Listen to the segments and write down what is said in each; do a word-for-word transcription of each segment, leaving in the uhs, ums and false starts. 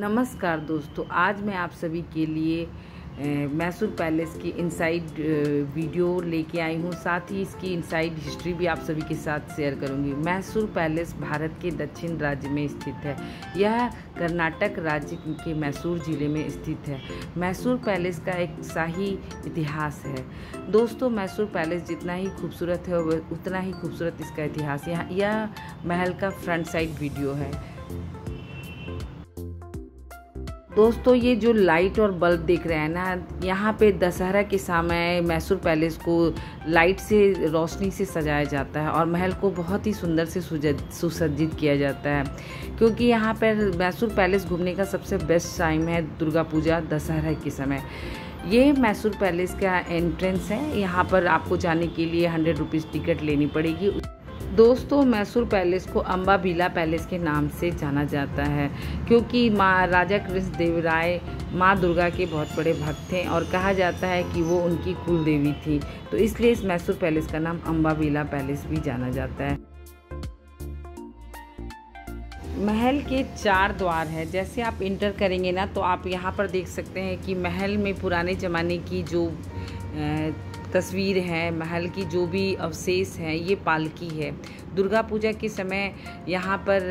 नमस्कार दोस्तों, आज मैं आप सभी के लिए मैसूर पैलेस की इनसाइड वीडियो लेके आई हूँ। साथ ही इसकी इनसाइड हिस्ट्री भी आप सभी के साथ शेयर करूँगी। मैसूर पैलेस भारत के दक्षिण राज्य में स्थित है। यह कर्नाटक राज्य के मैसूर ज़िले में स्थित है। मैसूर पैलेस का एक शाही इतिहास है। दोस्तों, मैसूर पैलेस जितना ही खूबसूरत है उतना ही खूबसूरत इसका इतिहास। यहाँ यह महल का फ्रंट साइड वीडियो है। दोस्तों, ये जो लाइट और बल्ब देख रहे हैं ना, यहाँ पे दशहरा के समय मैसूर पैलेस को लाइट से, रोशनी से सजाया जाता है और महल को बहुत ही सुंदर से सुसज्जित किया जाता है, क्योंकि यहाँ पर मैसूर पैलेस घूमने का सबसे बेस्ट टाइम है दुर्गा पूजा, दशहरा के समय। ये मैसूर पैलेस का एंट्रेंस है। यहाँ पर आपको जाने के लिए हंड्रेड रुपीज़ टिकट लेनी पड़ेगी। दोस्तों, मैसूर पैलेस को अंबा विलास पैलेस के नाम से जाना जाता है, क्योंकि माँ राजा कृष्णदेव राय मां दुर्गा के बहुत बड़े भक्त थे और कहा जाता है कि वो उनकी कुल देवी थी, तो इसलिए इस मैसूर पैलेस का नाम अंबा विलास पैलेस भी जाना जाता है। महल के चार द्वार हैं। जैसे आप इंटर करेंगे ना, तो आप यहाँ पर देख सकते हैं कि महल में पुराने ज़माने की जो ए, तस्वीर है, महल की जो भी अवशेष हैं, ये पालकी है। दुर्गा पूजा के समय यहाँ पर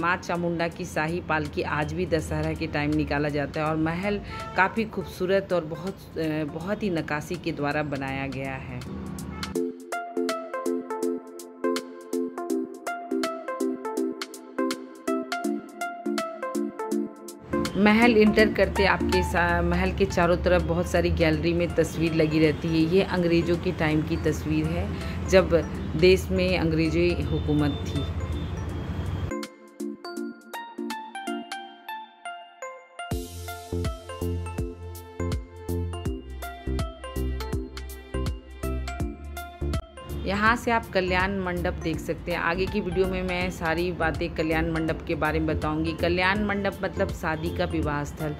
मां चामुंडा की शाही पालकी आज भी दशहरा के टाइम निकाला जाता है और महल काफ़ी खूबसूरत और बहुत बहुत ही नक्काशी के द्वारा बनाया गया है। महल इंटर करते आपके महल के चारों तरफ बहुत सारी गैलरी में तस्वीर लगी रहती है। ये अंग्रेज़ों के टाइम की तस्वीर है, जब देश में अंग्रेजी हुकूमत थी। यहाँ से आप कल्याण मंडप देख सकते हैं। आगे की वीडियो में मैं सारी बातें कल्याण मंडप के बारे में बताऊंगी। कल्याण मंडप मतलब शादी का विवाह स्थल।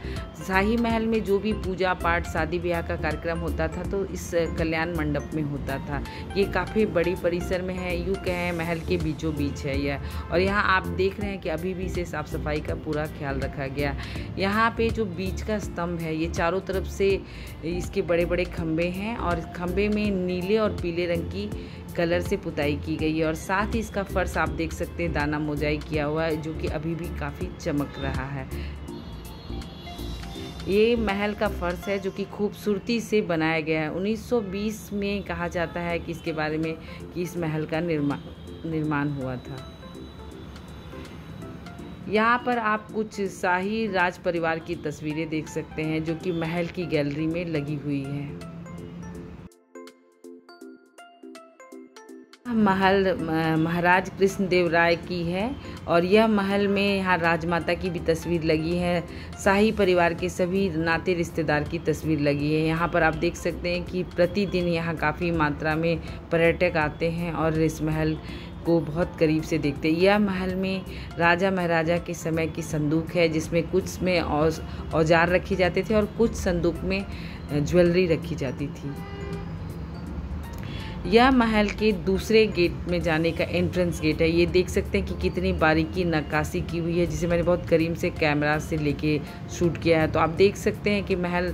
शाही महल में जो भी पूजा पाठ, शादी ब्याह का कार्यक्रम होता था तो इस कल्याण मंडप में होता था। ये काफ़ी बड़ी परिसर में है, यूँ कहें महल के बीचों बीच है यह। और यहाँ आप देख रहे हैं कि अभी भी इसे साफ सफाई का पूरा ख्याल रखा गया। यहाँ पर जो बीच का स्तंभ है, ये चारों तरफ से इसके बड़े बड़े खम्भे हैं और खम्भे में नीले और पीले रंग की कलर से पुताई की गई है। और साथ ही इसका फर्श आप देख सकते हैं दाना मोजाई किया हुआ है, जो कि अभी भी काफ़ी चमक रहा है। ये महल का फर्श है जो कि खूबसूरती से बनाया गया है। उन्नीस सौ बीस में कहा जाता है कि इसके बारे में कि इस महल का निर्माण निर्माण हुआ था। यहाँ पर आप कुछ शाही राज परिवार की तस्वीरें देख सकते हैं, जो कि महल की गैलरी में लगी हुई है। महल महाराज कृष्णदेव राय की है और यह महल में यहाँ राजमाता की भी तस्वीर लगी है। शाही परिवार के सभी नाते रिश्तेदार की तस्वीर लगी है। यहाँ पर आप देख सकते हैं कि प्रतिदिन यहाँ काफ़ी मात्रा में पर्यटक आते हैं और इस महल को बहुत करीब से देखते हैं। यह महल में राजा महाराजा के समय की संदूक है, जिसमें कुछ में औजार रखे जाते थे और कुछ संदूक में ज्वेलरी रखी जाती थी। यह महल के दूसरे गेट में जाने का एंट्रेंस गेट है। ये देख सकते हैं कि कितनी बारीकी नक्काशी की हुई है, जिसे मैंने बहुत करीब से कैमरा से लेके शूट किया है। तो आप देख सकते हैं कि महल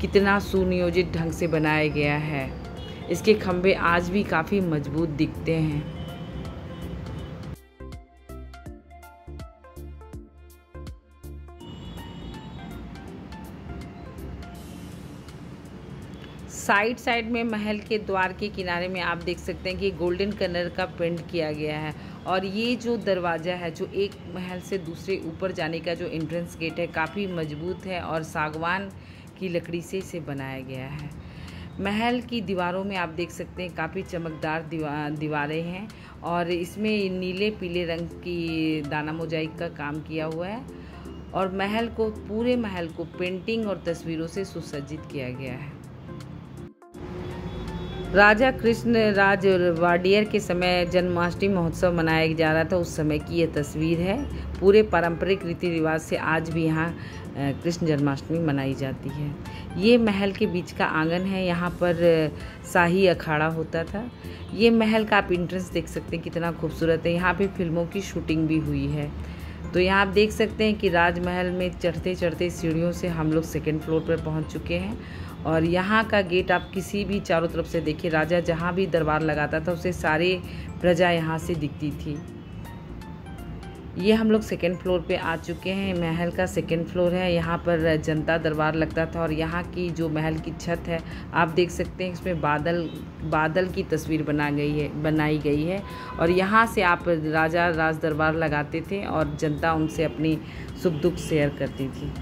कितना सुनियोजित ढंग से बनाया गया है। इसके खंभे आज भी काफ़ी मजबूत दिखते हैं। साइड साइड में महल के द्वार के किनारे में आप देख सकते हैं कि गोल्डन कलर का पेंट किया गया है। और ये जो दरवाज़ा है, जो एक महल से दूसरे ऊपर जाने का जो एंट्रेंस गेट है, काफ़ी मजबूत है और सागवान की लकड़ी से इसे बनाया गया है। महल की दीवारों में आप देख सकते हैं काफ़ी चमकदार दीवार दीवारें हैं और इसमें नीले पीले रंग की दाना मोजाइक का काम किया हुआ है। और महल को पूरे महल को पेंटिंग और तस्वीरों से सुसज्जित किया गया है। राजा कृष्ण राज वाडियर के समय जन्माष्टमी महोत्सव मनाया जा रहा था, उस समय की यह तस्वीर है। पूरे पारंपरिक रीति रिवाज से आज भी यहाँ कृष्ण जन्माष्टमी मनाई जाती है। ये महल के बीच का आंगन है, यहाँ पर शाही अखाड़ा होता था। ये महल का आप एंट्रेंस देख सकते हैं कितना खूबसूरत है। यहाँ पे फिल्मों की शूटिंग भी हुई है। तो यहाँ आप देख सकते हैं कि राजमहल में चढ़ते चढ़ते सीढ़ियों से हम लोग सेकेंड फ्लोर पर पहुँच चुके हैं। और यहाँ का गेट आप किसी भी चारों तरफ से देखिए, राजा जहाँ भी दरबार लगाता था उसे सारे प्रजा यहाँ से दिखती थी। ये हम लोग सेकेंड फ्लोर पे आ चुके हैं, महल का सेकेंड फ्लोर है। यहाँ पर जनता दरबार लगता था और यहाँ की जो महल की छत है आप देख सकते हैं, इसमें बादल बादल की तस्वीर बना गई है बनाई गई है और यहाँ से आप राजा राज दरबार लगाते थे और जनता उनसे अपनी सुख दुख शेयर करती थी।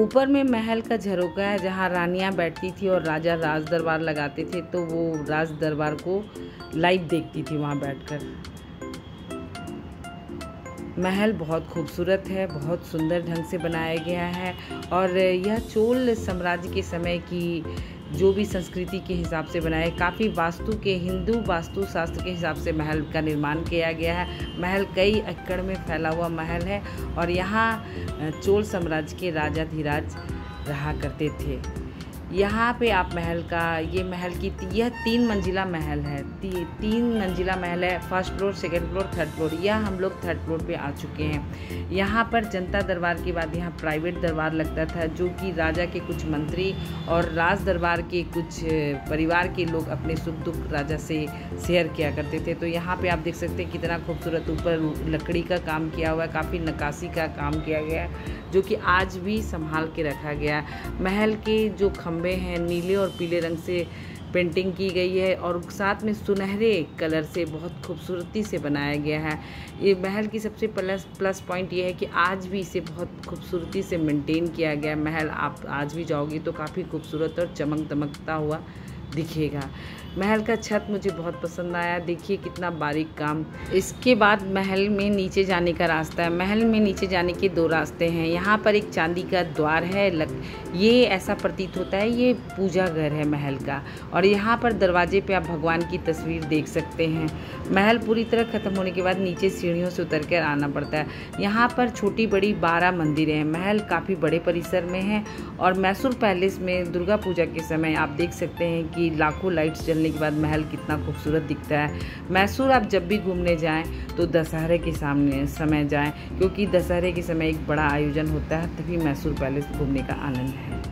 ऊपर में महल का झरोखा है जहाँ रानियाँ बैठती थी और राजा राज दरबार लगाते थे, तो वो राज दरबार को लाइव देखती थी वहाँ बैठकर। महल बहुत खूबसूरत है, बहुत सुंदर ढंग से बनाया गया है और यह चोल साम्राज्य के समय की जो भी संस्कृति के हिसाब से बनाया है। काफ़ी वास्तु के हिंदू वास्तु शास्त्र के हिसाब से महल का निर्माण किया गया है। महल कई एकड़ में फैला हुआ महल है और यहाँ चोल साम्राज्य के राजा धीराज रहा करते थे। यहाँ पे आप महल का ये महल की यह तीन मंजिला महल है, ती, तीन मंजिला महल है। First floor, second floor, third floor. यह हम लोग थर्ड फ्लोर पे आ चुके हैं। यहाँ पर जनता दरबार के बाद यहाँ प्राइवेट दरबार लगता था, जो कि राजा के कुछ मंत्री और राज दरबार के कुछ परिवार के लोग अपने सुख दुख राजा से शेयर किया करते थे। तो यहाँ पर आप देख सकते हैं कितना खूबसूरत ऊपर लकड़ी का काम किया हुआ है, काफ़ी नक्काशी का काम किया गया है जो कि आज भी संभाल के रखा गया है। महल के जो खम्बे हैं नीले और पीले रंग से पेंटिंग की गई है और साथ में सुनहरे कलर से बहुत खूबसूरती से बनाया गया है। ये महल की सबसे प्लस प्लस पॉइंट ये है कि आज भी इसे बहुत खूबसूरती से मेंटेन किया गया है। महल आप आज भी जाओगे तो काफ़ी खूबसूरत और चमक दमकता हुआ दिखेगा। महल का छत मुझे बहुत पसंद आया, देखिए कितना बारीक काम। इसके बाद महल में नीचे जाने का रास्ता है। महल में नीचे जाने के दो रास्ते हैं। यहाँ पर एक चांदी का द्वार है, लग ये ऐसा प्रतीत होता है ये पूजा घर है महल का। और यहाँ पर दरवाजे पे आप भगवान की तस्वीर देख सकते हैं। महल पूरी तरह ख़त्म होने के बाद नीचे सीढ़ियों से उतर कर आना पड़ता है। यहाँ पर छोटी बड़ी बारह मंदिरें हैं। महल काफ़ी बड़े परिसर में है और मैसूर पैलेस में दुर्गा पूजा के समय आप देख सकते हैं कि लाखों लाइट्स के बाद महल कितना खूबसूरत दिखता है। मैसूर आप जब भी घूमने जाएं तो दशहरे के सामने समय जाएं, क्योंकि दशहरे के समय एक बड़ा आयोजन होता है, तभी मैसूर पैलेस घूमने का आनंद है।